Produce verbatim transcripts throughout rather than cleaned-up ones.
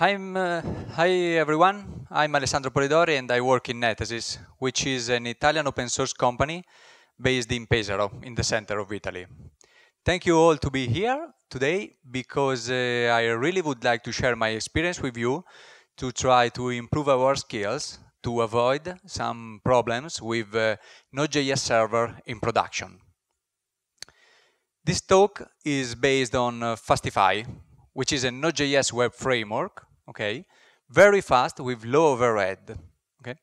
I'm, uh, hi everyone, I'm Alessandro Polidori and I work in Netasys, which is an Italian open source company based in Pesaro, in the center of Italy. Thank you all to be here today because uh, I really would like to share my experience with you to try to improve our skills to avoid some problems with uh, Node.js server in production. This talk is based on uh, Fastify, which is a Node.js web framework, okay, very fast with low overhead, okay,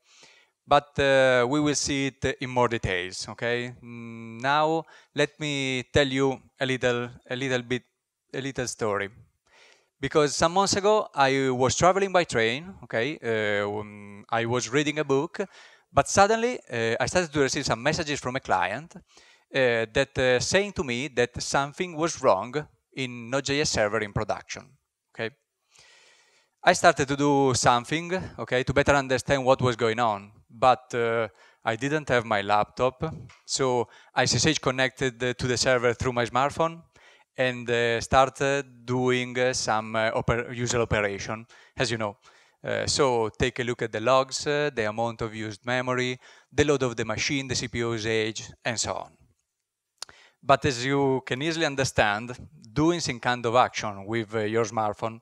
but uh, we will see it in more details, okay. Now let me tell you a little, a little bit, a little story, because some months ago I was traveling by train, okay, uh, um, I was reading a book, but suddenly uh, I started to receive some messages from a client. Uh, that uh, saying to me that something was wrong in Node.js server in production. Okay, I started to do something, okay, to better understand what was going on, but uh, I didn't have my laptop, so I S S H connected uh, to the server through my smartphone and uh, started doing uh, some uh, oper user operation, as you know. Uh, so take a look at the logs, uh, the amount of used memory, the load of the machine, the C P U's age, and so on. But as you can easily understand, doing some kind of action with uh, your smartphone,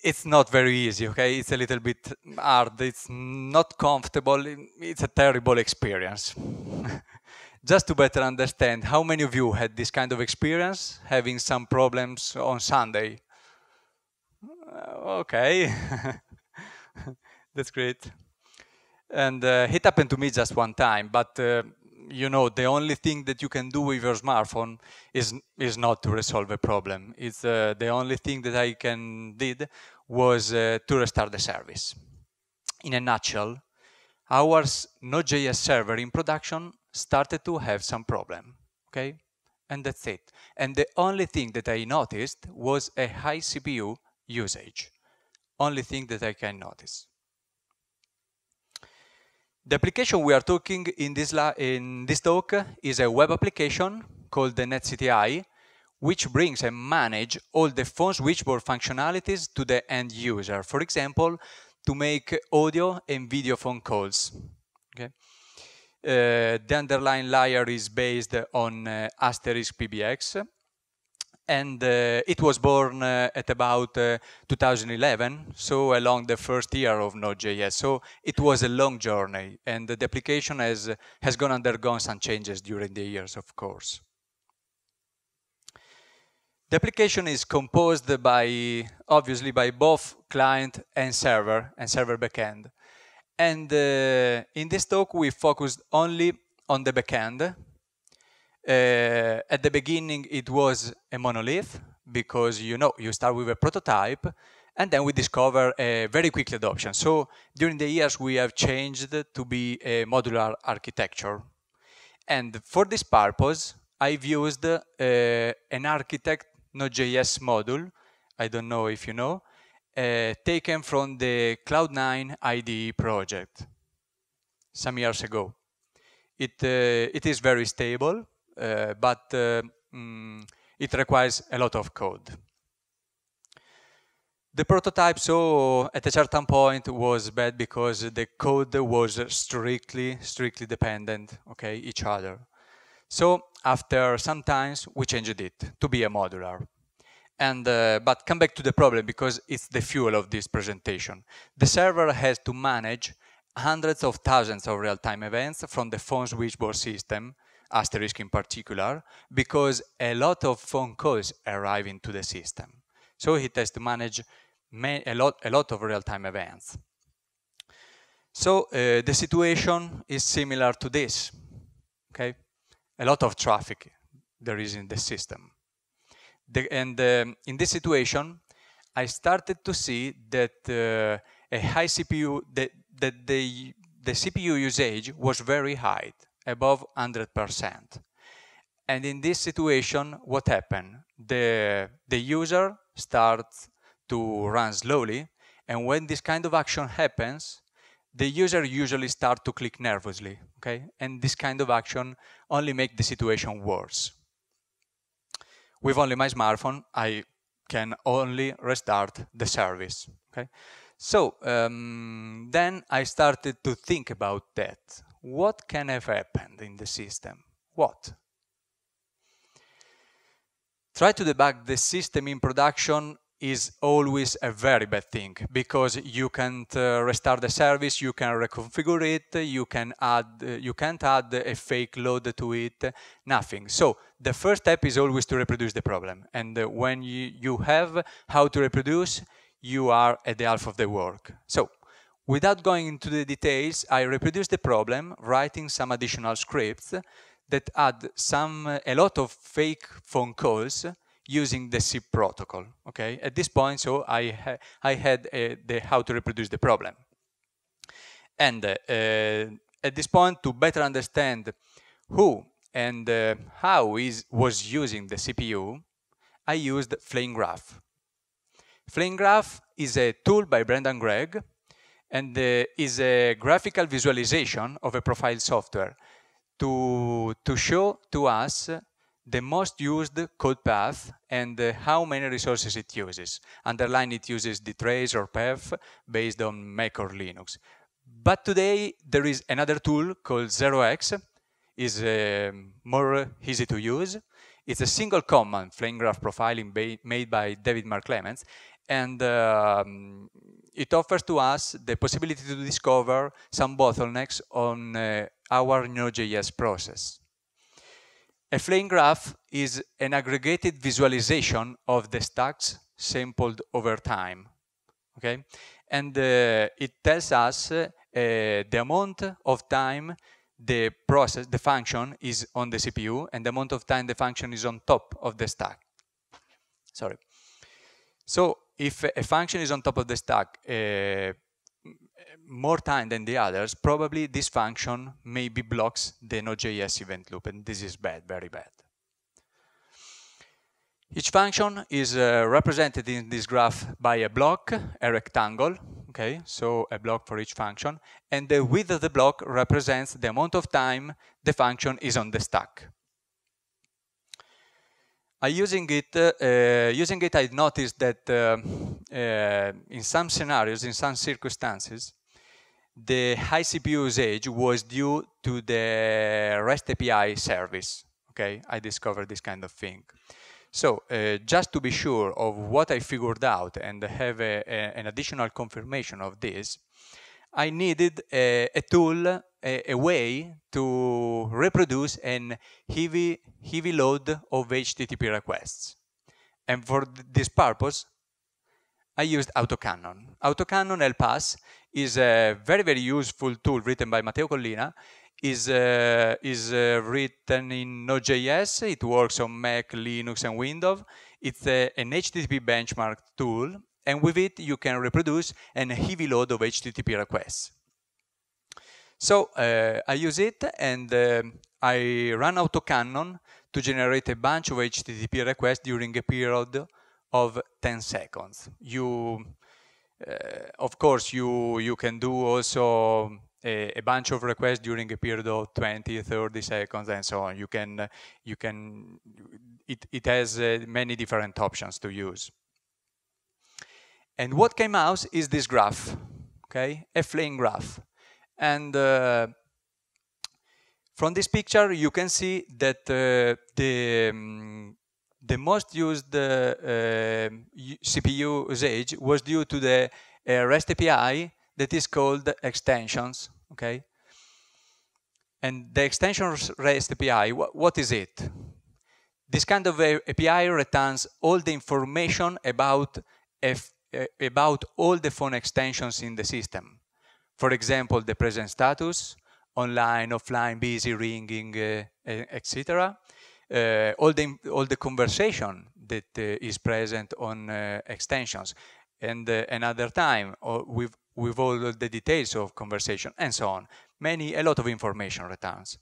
it's not very easy, okay? It's a little bit hard, it's not comfortable, it's a terrible experience. Just to better understand, how many of you had this kind of experience, having some problems on Sunday? Uh, okay, that's great. And uh, it happened to me just one time, but uh, you know, the only thing that you can do with your smartphone is is not to resolve a problem. It's uh, the only thing that I can did was uh, to restart the service. In a nutshell, our Node.js server in production started to have some problem. Okay, and that's it. And the only thing that I noticed was a high C P U usage. Only thing that I can notice. The application we are talking in this, la in this talk is a web application called the NetCTI, which brings and manages all the phone switchboard functionalities to the end user. For example, to make audio and video phone calls. Okay. Uh, the underlying layer is based on uh, Asterisk P B X, and uh, it was born uh, at about uh, two thousand eleven, so along the first year of Node.js. So it was a long journey, and the application has, has gone undergone some changes during the years, of course. The application is composed by, obviously, by both client and server, and server backend. And uh, in this talk, we focused only on the backend. Uh, at the beginning, it was a monolith because, you know, you start with a prototype and then we discover a very quick adoption. So during the years, we have changed to be a modular architecture. And for this purpose, I've used uh, an architect Node.js module, I don't know if you know, uh, taken from the Cloud nine I D E project some years ago. It, uh, it is very stable. Uh, but uh, mm, it requires a lot of code. The prototype, so at a certain point, was bad because the code was strictly, strictly dependent, okay, each other. So after some times, we changed it to be a modular. And uh, but come back to the problem because it's the fuel of this presentation. The server has to manage hundreds of thousands of real-time events from the phone switchboard system, Asterisk in particular, because a lot of phone calls arrive into the system. So it has to manage a lot, a lot of real-time events. So uh, the situation is similar to this, okay? A lot of traffic there is in the system. The, and um, in this situation, I started to see that uh, a high C P U, that, that the, the C P U usage was very high, above one hundred percent. And in this situation, what happened? The, the user starts to run slowly, and when this kind of action happens, the user usually starts to click nervously, okay? And this kind of action only makes the situation worse. With only my smartphone, I can only restart the service. Okay? So um, then I started to think about that. What can have happened in the system? What? Try to debug the system in production is always a very bad thing, because you can't uh, restart the service, you can reconfigure it, you can add, uh, you can't add a fake load to it, nothing. So the first step is always to reproduce the problem, and uh, when you, you have how to reproduce, you are at the half of the work. So without going into the details, I reproduced the problem, writing some additional scripts that add some a lot of fake phone calls using the S I P protocol. Okay, at this point, so I ha I had uh, the how to reproduce the problem, and uh, at this point, to better understand who and uh, how is was using the C P U, I used FlameGraph. FlameGraph is a tool by Brendan Gregg, and uh, is a graphical visualization of a profile software to to show to us the most used code path and uh, how many resources it uses. Underline it uses the trace or path based on Mac or Linux. But today there is another tool called zero x, is uh, more easy to use. It's a single command, FlameGraph profiling ba made by David Mark Clements, and uh, it offers to us the possibility to discover some bottlenecks on uh, our Node.js process. A flame graph is an aggregated visualization of the stacks sampled over time, okay? And uh, it tells us uh, the amount of time the process, the function is on the C P U, and the amount of time the function is on top of the stack. Sorry. So if a function is on top of the stack uh, more time than the others, probably this function maybe blocks the Node.js event loop, and this is bad, very bad. Each function is uh, represented in this graph by a block, a rectangle, okay, so a block for each function, and the width of the block represents the amount of time the function is on the stack. I using it, uh, using it, I noticed that uh, uh, in some scenarios, in some circumstances, the high C P U usage was due to the REST A P I service. Okay, I discovered this kind of thing. So uh, just to be sure of what I figured out and have a, a, an additional confirmation of this, I needed a, a tool, a, a way to reproduce an heavy, heavy load of H T T P requests. And for th this purpose, I used AutoCannon. AutoCannon help us is a very, very useful tool written by Matteo Collina. Is uh, is uh, written in Node.js. It works on Mac, Linux, and Windows. It's uh, an H T T P benchmark tool, and with it you can reproduce an heavy load of H T T P requests. So uh, I use it, and uh, I run AutoCannon to generate a bunch of H T T P requests during a period of ten seconds. You, uh, of course, you you can do also a, a bunch of requests during a period of twenty, thirty seconds, and so on. You can, you can. It it has uh, many different options to use. And what came out is this graph, okay, a flame graph. And uh, from this picture, you can see that uh, the um, the most used uh, uh, C P U usage was due to the uh, REST A P I. That is called extensions, okay? And the extensions REST A P I, wh what is it? This kind of A P I returns all the information about, F about all the phone extensions in the system. For example, the present status, online, offline, busy, ringing, uh, et cetera. Uh, all, the, all the conversation that uh, is present on uh, extensions. And uh, another time, or with with all the details of conversation, and so on. Many, a lot of information returns.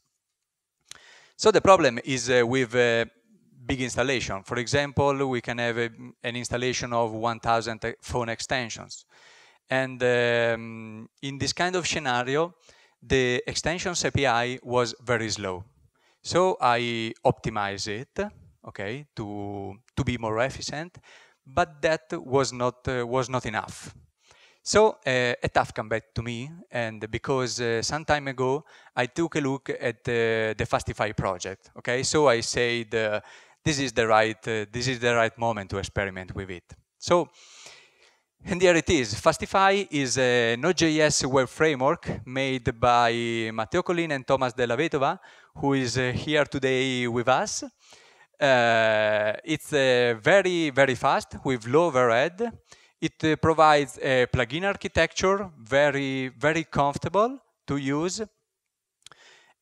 So the problem is uh, with uh, big installation. For example, we can have a, an installation of one thousand phone extensions. And um, in this kind of scenario, the extensions A P I was very slow. So I optimized it, okay, to, to be more efficient. but that was not uh, was not enough. So uh, a tough comeback to me, and because uh, some time ago I took a look at uh, the Fastify project. Okay, so I said uh, this is the right uh, this is the right moment to experiment with it. So. And here it is. Fastify is a Node.js web framework made by Matteo Collina and Thomas Della Vetova, who is uh, here today with us. Uh, it's uh, very, very fast with low overhead. It uh, provides a plugin architecture, very, very comfortable to use,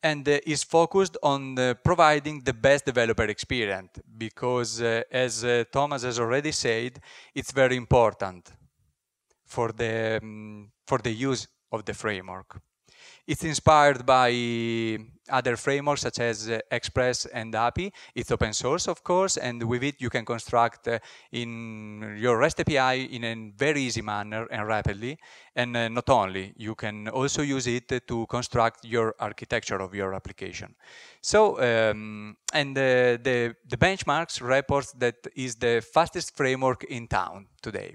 and uh, is focused on uh, providing the best developer experience because, uh, as uh, Thomas has already said, it's very important for the, um, for the use of the framework. It's inspired by other frameworks such as uh, Express and A P I. It's open source, of course, and with it you can construct uh, in your REST A P I in a very easy manner and rapidly. And uh, not only, you can also use it to construct your architecture of your application. So, um, and uh, the, the benchmarks reports that is the fastest framework in town today.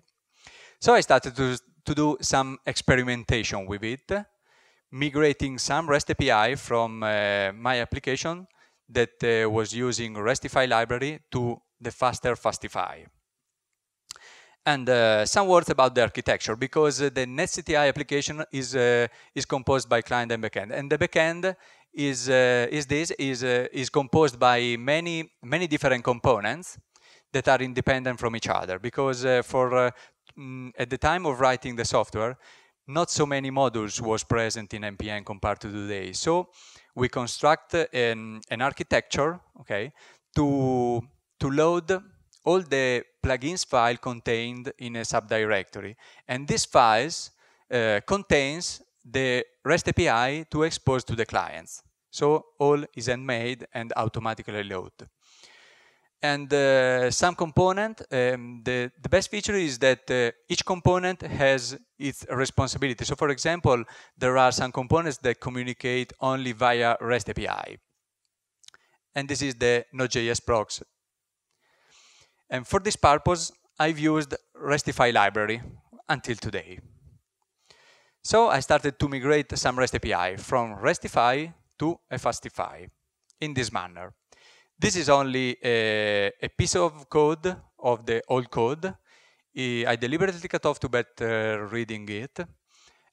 So I started to, to do some experimentation with it, migrating some REST A P I from uh, my application that uh, was using Restify library to the faster Fastify. And uh, some words about the architecture, because uh, the NetCTI application is uh, is composed by client and backend, and the backend is uh, is this is uh, is composed by many many different components that are independent from each other. Because uh, for uh, at the time of writing the software, not so many modules was present in N P M compared to today. So we construct an, an architecture, okay, to, to load all the plugins file contained in a subdirectory. And these files uh, contains the REST A P I to expose to the clients. So all is handmade and automatically loaded. And uh, some component, um, the, the best feature is that uh, each component has its responsibility. So for example, there are some components that communicate only via REST A P I. And this is the Node.js proxy. And for this purpose, I've used Restify library until today. So I started to migrate some REST A P I from Restify to a Fastify in this manner. This is only a, a piece of code of the old code. I deliberately cut off to better reading it.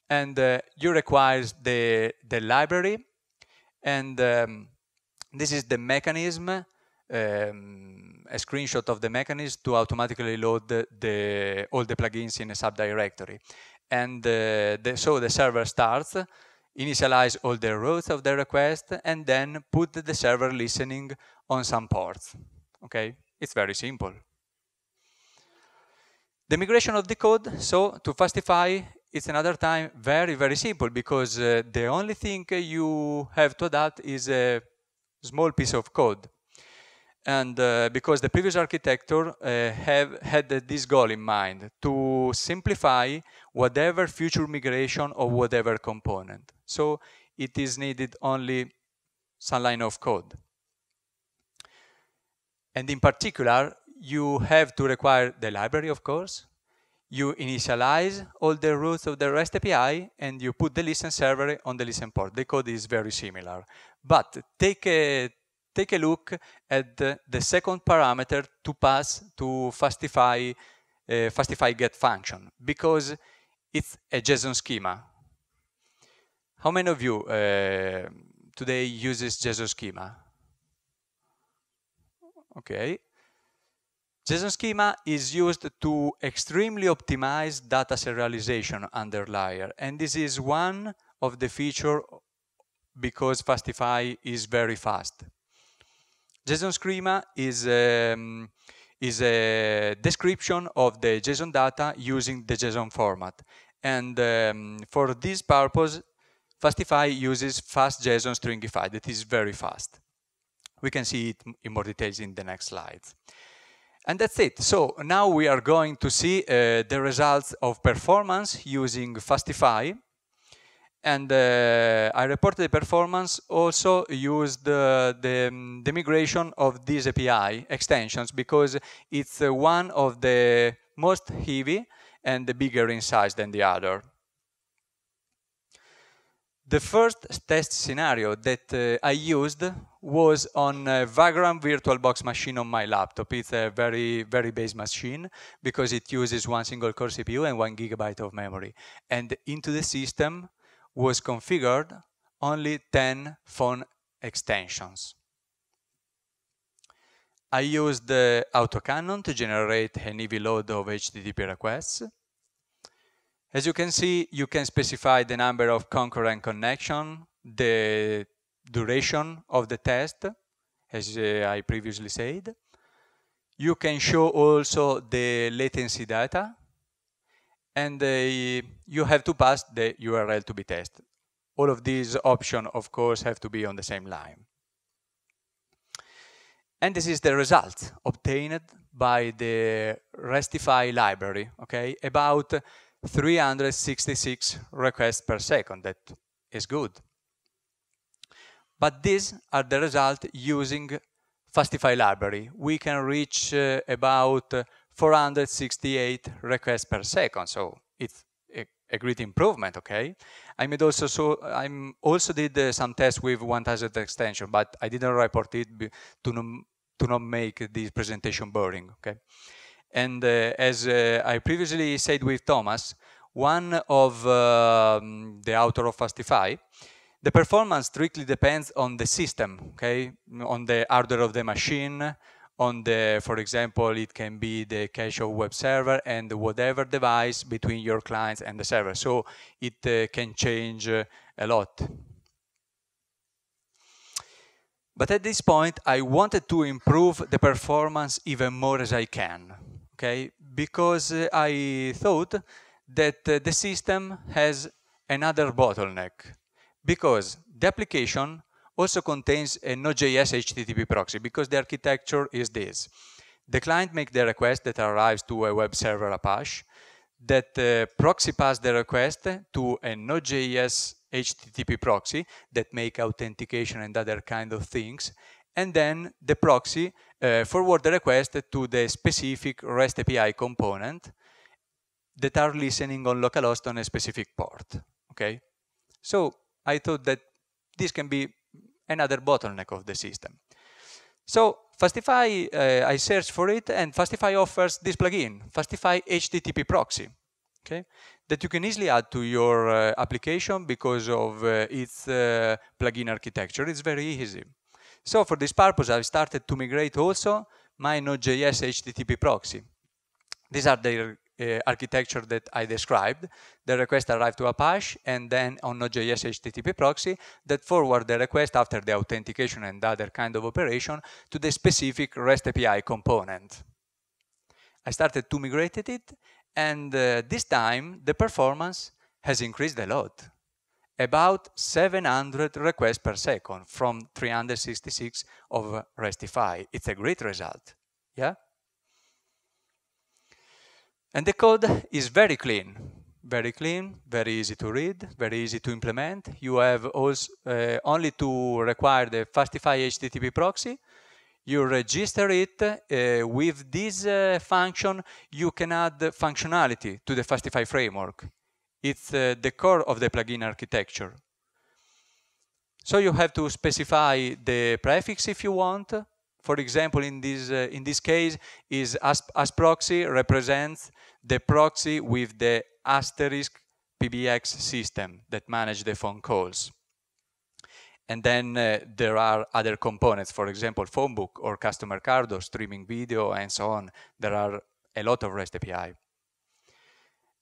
And uh, you require the, the library. And um, this is the mechanism, um, a screenshot of the mechanism to automatically load the, the, all the plugins in a subdirectory. And uh, the, so the server starts, initialize all the routes of the request, and then put the server listening on some ports. Okay, it's very simple. The migration of the code, so to Fastify, it's another time very, very simple, because uh, the only thing you have to adapt is a small piece of code. And uh, because the previous architecture uh, have had this goal in mind, to simplify whatever future migration of whatever component. So it is needed only some line of code. And in particular, you have to require the library, of course. You initialize all the routes of the REST A P I, and you put the listen server on the listen port. The code is very similar. But take a Take a look at the, the second parameter to pass to Fastify, uh, Fastify get function, because it's a JSON schema. How many of you uh, today uses JSON schema? Okay. JSON schema is used to extremely optimize data serialization under layer, and this is one of the features because Fastify is very fast. JSON schema is, um, is a description of the JSON data using the JSON format. And um, for this purpose, Fastify uses fast JSON stringify, that is very fast. We can see it in more details in the next slides. And that's it. So now we are going to see uh, the results of performance using Fastify. And uh, I reported the performance also used uh, the, um, the migration of these A P I extensions, because it's uh, one of the most heavy and the bigger in size than the other. The first test scenario that uh, I used was on a Vagrant VirtualBox machine on my laptop. It's a very, very base machine because it uses one single core C P U and one gigabyte of memory. And into the system was configured only ten phone extensions. I used the AutoCannon to generate an heavy load of H T T P requests. As you can see, you can specify the number of concurrent connections, the duration of the test, as uh, I previously said. You can show also the latency data, and uh, you have to pass the U R L to be tested. All of these options, of course, have to be on the same line. And this is the result obtained by the Restify library, okay? About three hundred sixty-six requests per second. That is good. But these are the results using Fastify library. We can reach uh, about four hundred sixty-eight requests per second, so it's a, a great improvement. Okay, I made also so I'm also did uh, some tests with one thousand extension, but I didn't report it to no, to not make this presentation boring. Okay. And uh, as uh, I previously said with Thomas, one of uh, the author of Fastify, the performance strictly depends on the system, okay? On the hardware of the machine, on the, for example, it can be the cache of web server and whatever device between your clients and the server. So it uh, can change uh, a lot. But at this point, I wanted to improve the performance even more as I can. Okay, because uh, I thought that uh, the system has another bottleneck, because the application also contains a Node.js H T T P proxy, because the architecture is this. The client makes the request that arrives to a web server Apache, that uh, proxy passes the request to a Node.js H T T P proxy that makes authentication and other kind of things, and then the proxy uh, forward the request to the specific REST A P I component that are listening on localhost on a specific port. Okay, so I thought that this can be another bottleneck of the system. So Fastify, uh, I searched for it, and Fastify offers this plugin, Fastify H T T P proxy, okay, that you can easily add to your uh, application because of uh, its uh, plugin architecture. It's very easy. So for this purpose, I've started to migrate also my Node.js H T T P proxy. These are the uh, architecture that I described. The request arrived to Apache, and then on Node.js H T T P proxy that forward the request after the authentication and other kind of operation to the specific REST A P I component. I started to migrate it, and uh, this time the performance has increased a lot. About seven hundred requests per second from three hundred sixty-six of Restify. It's a great result, yeah? And the code is very clean, very clean, very easy to read, very easy to implement. You have also, uh, only to require the Fastify H T T P proxy. You register it. Uh, with this uh, function, you can add functionality to the Fastify framework. It's uh, the core of the plugin architecture. So you have to specify the prefix if you want. For example, in this, uh, in this case, is as, as proxy represents the proxy with the asterisk P B X system that manages the phone calls. And then uh, there are other components, for example, phone book or customer card or streaming video and so on. There are a lot of REST A P I.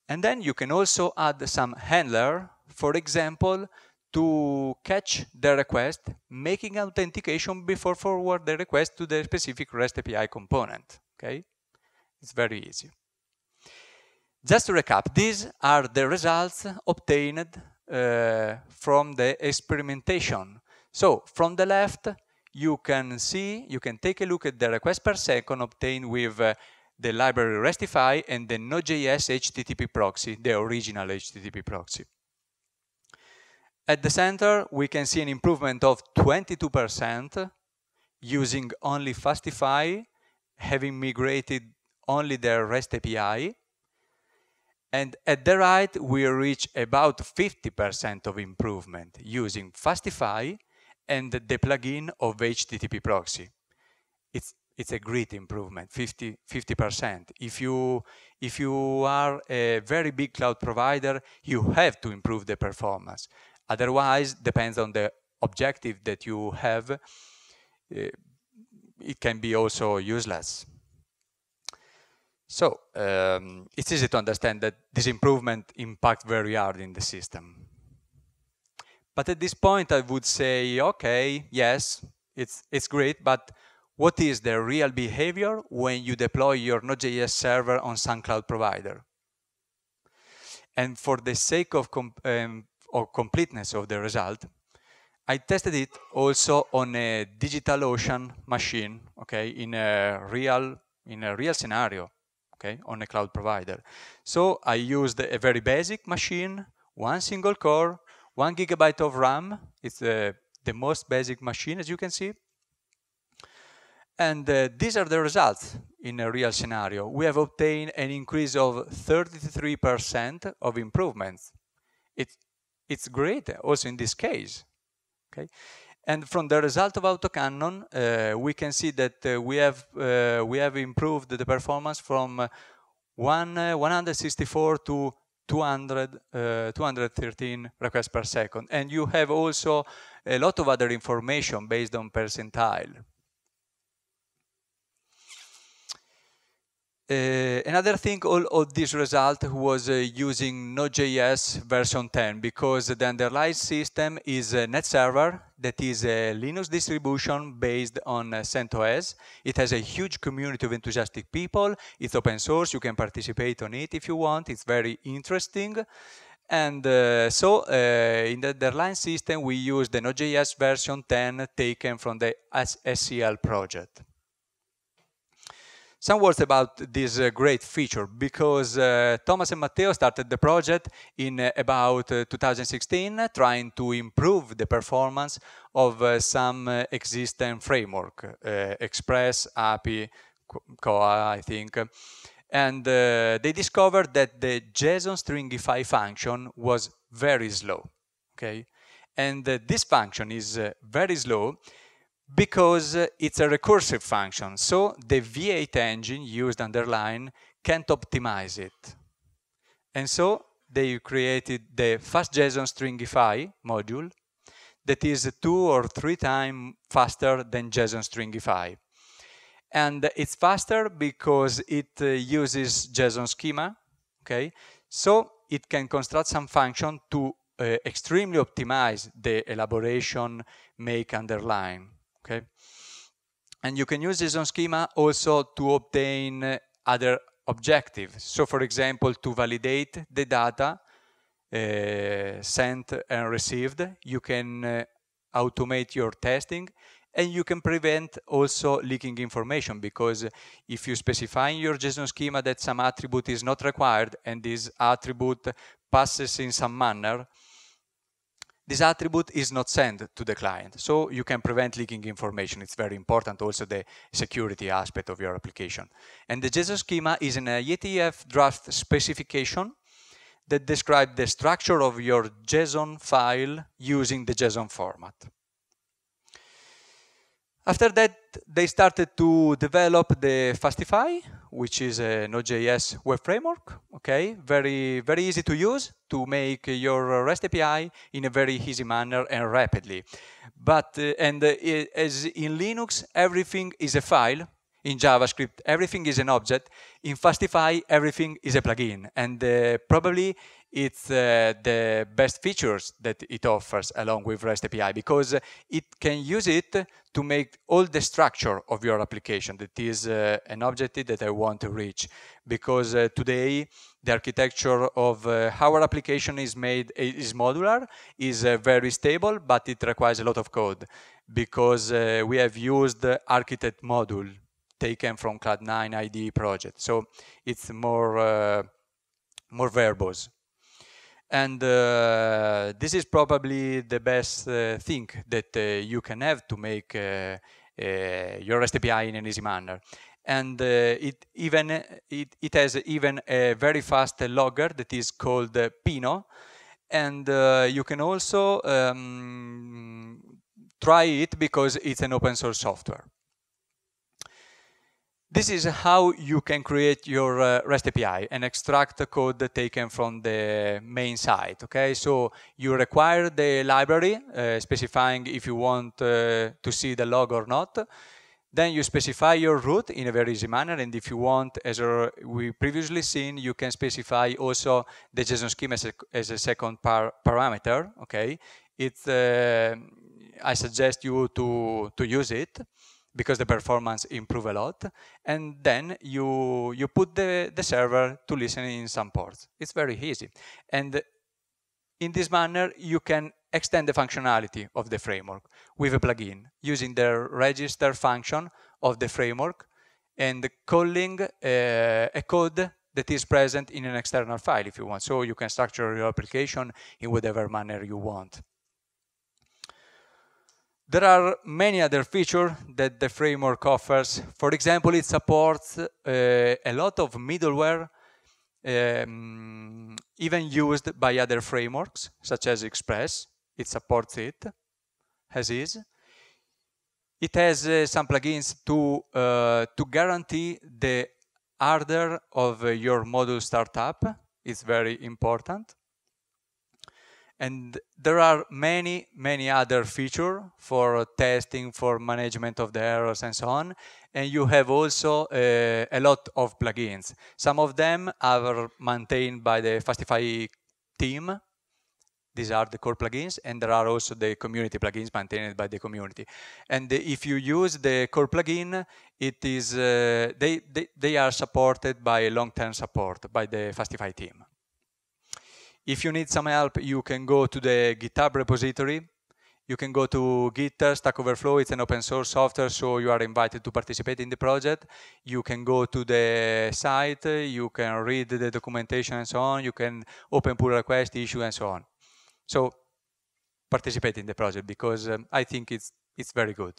And then you can also add some handler, for example, to catch the request, making authentication before forward the request to the specific REST A P I component. Okay, it's very easy. Just to recap, these are the results obtained uh, from the experimentation. So from the left, you can see, you can take a look at the request per second obtained with uh, the library Restify and the Node.js H T T P proxy, the original H T T P proxy. At the center, we can see an improvement of twenty-two percent using only Fastify, having migrated only their REST A P I. And at the right, we reach about fifty percent of improvement using Fastify and the plugin of H T T P proxy. It's, it's a great improvement, fifty percent. If you, if you are a very big cloud provider, you have to improve the performance. Otherwise, depends on the objective that you have, it can be also useless. So um, it's easy to understand that this improvement impacts very hard in the system. But at this point, I would say, okay, yes, it's, it's great, but what is the real behavior when you deploy your Node.js server on some cloud provider? And for the sake of comp um, or completeness of the result, I tested it also on a DigitalOcean machine, okay, in a real in a real scenario, okay, on a cloud provider. So I used a very basic machine, one single core, one gigabyte of RAM. It's uh, the most basic machine, as you can see. And uh, these are the results in a real scenario. We have obtained an increase of thirty-three percent of improvements. It's It's great also in this case, okay? And from the result of AutoCannon, uh, we can see that uh, we, have, uh, we have improved the performance from uh, one, uh, one hundred sixty-four to two hundred, uh, two hundred thirteen requests per second. And you have also a lot of other information based on percentile. Uh, another thing, all of this result was uh, using Node.js version ten, because the underlying system is a net server that is a Linux distribution based on uh, CentOS. It has a huge community of enthusiastic people. It's open source. You can participate on it if you want. It's very interesting. And uh, so uh, in the underlying system, we use the Node.js version ten taken from the S C L project. Some words about this uh, great feature, because uh, Thomas and Matteo started the project in uh, about uh, two thousand sixteen, uh, trying to improve the performance of uh, some uh, existing framework, uh, Express, A P I, Koa, I think. And uh, they discovered that the JSON stringify function was very slow. Okay, and uh, this function is uh, very slow, because it's a recursive function, so the V eight engine used underline can't optimize it. And so they created the fast JSON stringify module that is two or three times faster than JSON stringify. And it's faster because it uses JSON schema, okay? So it can construct some function to uh, extremely optimize the elaboration make underline. Okay. And you can use JSON schema also to obtain uh, other objectives. So, for example, to validate the data uh, sent and received, you can uh, automate your testing, and you can prevent also leaking information, because if you specify in your JSON schema that some attribute is not required and this attribute passes in some manner, this attribute is not sent to the client, so you can prevent leaking information. It's very important, also the security aspect of your application. And the JSON schema is an I E T F draft specification that describes the structure of your JSON file using the JSON format. After that, they started to develop the Fastify, which is a Node.js web framework. Okay, very, very easy to use to make your REST A P I in a very easy manner and rapidly. But uh, and uh, as in Linux, everything is a file. In JavaScript, everything is an object. In Fastify, everything is a plugin. And uh, probably it's uh, the best features that it offers along with REST A P I, because it can use it to make all the structure of your application. That is uh, an objective that I want to reach. Because uh, today, the architecture of uh, our application is made is modular, is uh, very stable, but it requires a lot of code, because uh, we have used the architect module taken from Cloud nine I D E project, so it's more uh, more verbose. And uh, this is probably the best uh, thing that uh, you can have to make uh, uh, your REST A P I in an easy manner. And uh, it even it, it has even a very fast logger that is called uh, Pino. And uh, you can also um, try it because it's an open source software. This is how you can create your uh, REST A P I and extract the code taken from the main site. Okay, so you require the library uh, specifying if you want uh, to see the log or not. Then you specify your route in a very easy manner, and if you want, as we previously seen, you can specify also the JSON schema as a, as a second par parameter. Okay, it's uh, I suggest you to to use it, because the performance improve a lot, and then you you put the, the server to listen in some ports. It's very easy. And in this manner, you can extend the functionality of the framework with a plugin, using the register function of the framework and calling uh, a code that is present in an external file if you want. So you can structure your application in whatever manner you want. There are many other features that the framework offers. For example, it supports uh, a lot of middleware, um, even used by other frameworks, such as Express. It supports it as is. It has uh, some plugins to, uh, to guarantee the ardor of uh, your module startup. It's very important. And there are many, many other features for testing, for management of the errors, and so on. And you have also uh, a lot of plugins. Some of them are maintained by the Fastify team. These are the core plugins. And there are also the community plugins maintained by the community. And if you use the core plugin, it is, uh, they, they, they are supported by long-term support by the Fastify team. If you need some help, you can go to the GitHub repository. You can go to Gitter, Stack Overflow. It's an open source software, so you are invited to participate in the project. You can go to the site. You can read the documentation and so on. You can open pull request, issue, and so on. So participate in the project, because um, I think it's, it's very good.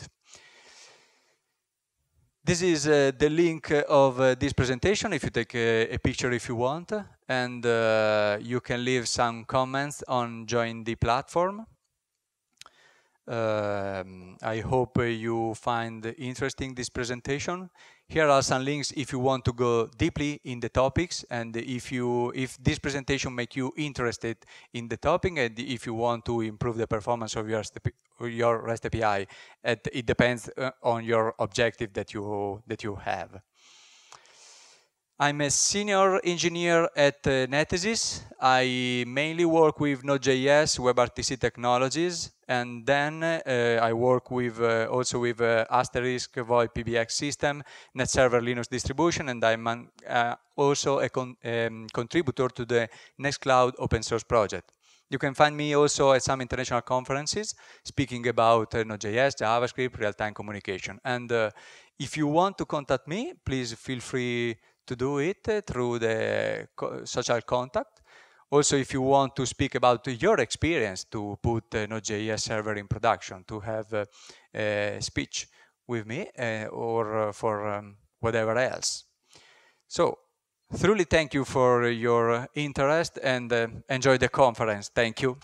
This is uh, the link of uh, this presentation, if you take a, a picture if you want, and uh, you can leave some comments on join the platform. Um, I hope you find interesting this presentation. Here are some links if you want to go deeply in the topics, and if you if this presentation makes you interested in the topic, and if you want to improve the performance of your your REST A P I, it depends on your objective that you that you have. I'm a senior engineer at uh, Netasys. I mainly work with Node.js, WebRTC technologies, and then uh, I work with uh, also with uh, Asterisk P B X system, Net Server Linux distribution, and I'm an, uh, also a con um, contributor to the Nextcloud open source project. You can find me also at some international conferences speaking about uh, Node.js, JavaScript, real-time communication. And uh, if you want to contact me, please feel free to do it uh, through the co social contact. Also, if you want to speak about your experience to put uh, Node.js server in production, to have uh, a speech with me uh, or uh, for um, whatever else. So, truly thank you for your interest, and uh, enjoy the conference. Thank you.